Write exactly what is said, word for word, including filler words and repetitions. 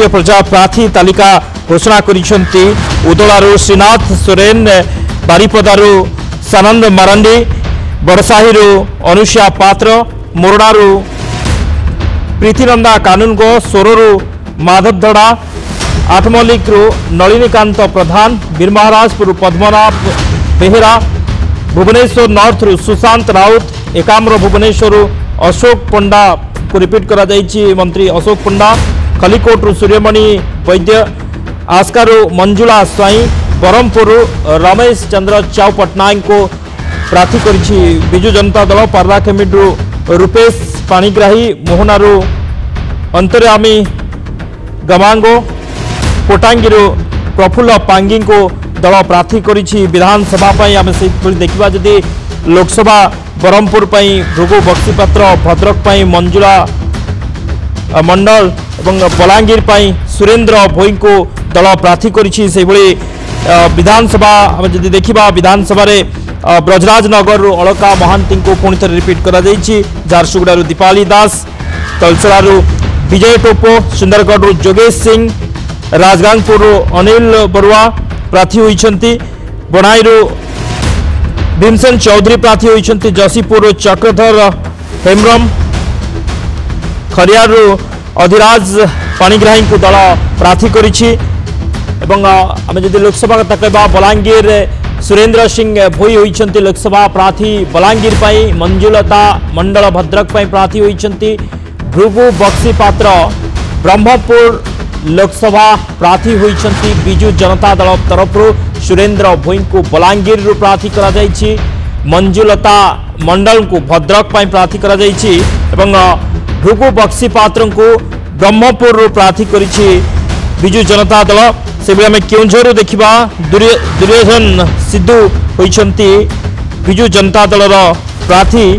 के प्रजा प्रार्थी तालिका घोषणा करिसेंति। उदलारु श्रीनाथ सोरेन, बारिपदारु सानंद मरांडी, बड़साहीरु अनुषा पात्र, मोरडारु प्रीतिनंदा कानूनगो, सोररु माधवधड़ा, आठमल्लिक्रु नलिनीकांत प्रधान, बीरमहाराजपुर पद्मनाथ बेहेरा, भुवनेश्वर नॉर्थ रु सुशांत राउत, एकाम्र भुवनेश्वर अशोक पंडा को रिपीट करा जाइछि मंत्री अशोक पंडा, कलिकोट रु सूर्यमणी वैद्य, आस्कारु मंजुला स्वाई, ब्रह्मपुर रमेश चंद्र चाऊ पटनायक को प्रार्थी करिछि बिजु जनता दल, पार्लाखेमिड्रु रूपेश पांगिग्राही, मोहनारु अंतर्यामी गमांगो, कोटांगीरु प्रफुल्ल पांगिंग को दल प्रार्थी करिछि विधानसभा पई। आमे सेपुर देखिबा जदि लोकसभा ब्रह्मपुर पई भृगु बक्सीपात्र, भद्रक पई मंजुला मंडल और बलांगीर पई सुरेंद्र भोई को दल प्रार्थी करिछि। सेबळे विधानसभा जदि देखिबा विधानसभा रे ब्रजराजनगर रु अलका महां को पुणी थे रिपीट करा जाइछि, झारसुगुड़ा दीपाली दास, तलसड़ा विजय टोपो, सुंदरगढ़ रु जोगेश सिंह, राजगांगपुर अनिल बरुआ प्रार्थी होइछन्ति, बणाई रु भीमसेन चौधरी प्रार्थी होइछन्ति, जसीपुर चक्रधर हेमराम, खरियार अधिराज पणिग्राही को दल प्रार्थी करिछि। लोकसभा कथा कहवा बलांगीर सुरेंद्र सिंह भोई होइछन्ति लोकसभा प्रार्थी बलांगीर पाई, मंजुलता मंडल भद्रक पाई प्रार्थी होइछन्ति, भृगु बक्सीपात्र ब्रह्मपुर लोकसभा प्रार्थी होइछन्ति बिजु जनता दल तरफ, सुरेंद्र भोई को बलांगीर रु प्रार्थी करा जाइछि, मंजुलता मंडल को भद्रक पाई प्रार्थी करा जाइछि एवं भृगु बक्सीपात्र को ब्रह्मपुर रु प्रार्थी करिछि बिजु जनता दल। से भी हमें केउझर देखा दुर्योधन सिद्धुँच होइछन्ति बिजु जनता दल प्रार्थी।